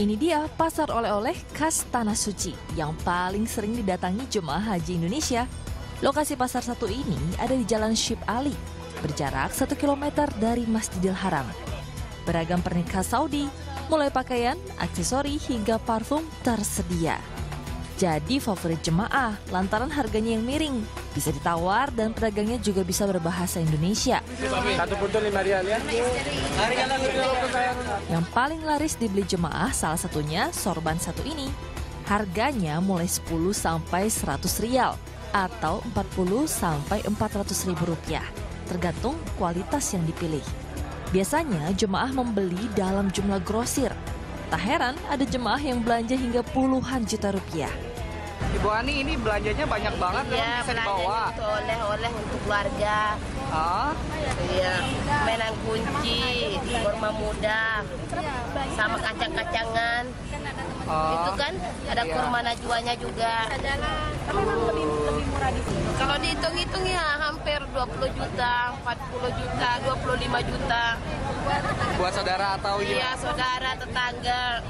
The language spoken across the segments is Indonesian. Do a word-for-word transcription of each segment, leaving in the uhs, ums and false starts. Ini dia pasar oleh-oleh khas Tanah Suci yang paling sering didatangi jemaah haji Indonesia. Lokasi pasar satu ini ada di Jalan Ship Ali, berjarak satu kilometer dari Masjidil Haram. Beragam pernik khas Saudi, mulai pakaian, aksesori hingga parfum tersedia. Jadi favorit jemaah lantaran harganya yang miring, bisa ditawar dan pedagangnya juga bisa berbahasa Indonesia. Satu puntul lima rial ya. Yang paling laris dibeli jemaah salah satunya sorban satu ini. Harganya mulai sepuluh sampai seratus rial atau empat puluh sampai empat ratus ribu rupiah, tergantung kualitas yang dipilih. Biasanya jemaah membeli dalam jumlah grosir. Tak heran ada jemaah yang belanja hingga puluhan juta rupiah. Ibu Ani ini belanjanya banyak banget, ya, bisa dibawa. Untuk oleh-oleh untuk keluarga, oh. Iya, mainan kunci, kurma muda, sama kacang-kacangan. Oh. Itu kan ada iya. Kurma najwanya juga. Tapi memang lebih, lebih murah di sini. Kalau dihitung-hitung ya hampir dua puluh juta, empat puluh juta, dua puluh lima juta. Buat saudara atau iya, saudara, tetangga.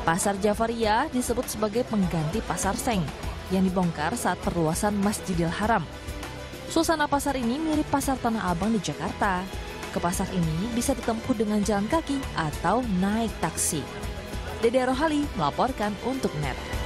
Pasar Jafaria disebut sebagai pengganti Pasar Seng yang dibongkar saat perluasan Masjidil Haram. Suasana pasar ini mirip Pasar Tanah Abang di Jakarta. Ke pasar ini bisa ditempuh dengan jalan kaki atau naik taksi. Dede Rohali melaporkan untuk N E T.